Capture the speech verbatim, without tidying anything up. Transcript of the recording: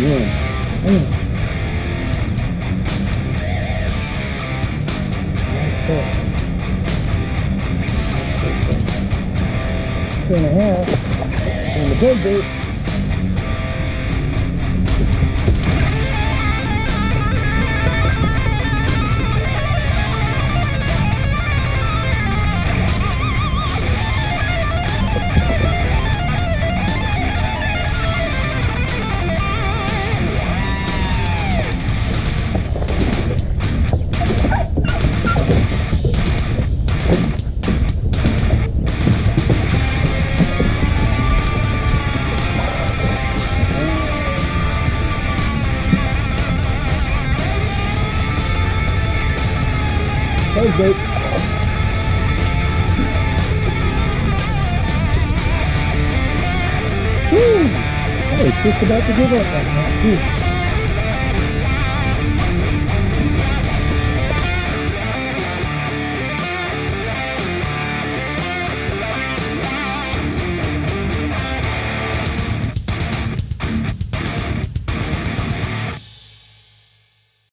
yeah. Mm. Two and a half. And the big bait. That was great. Woo! I was just about to give up right now.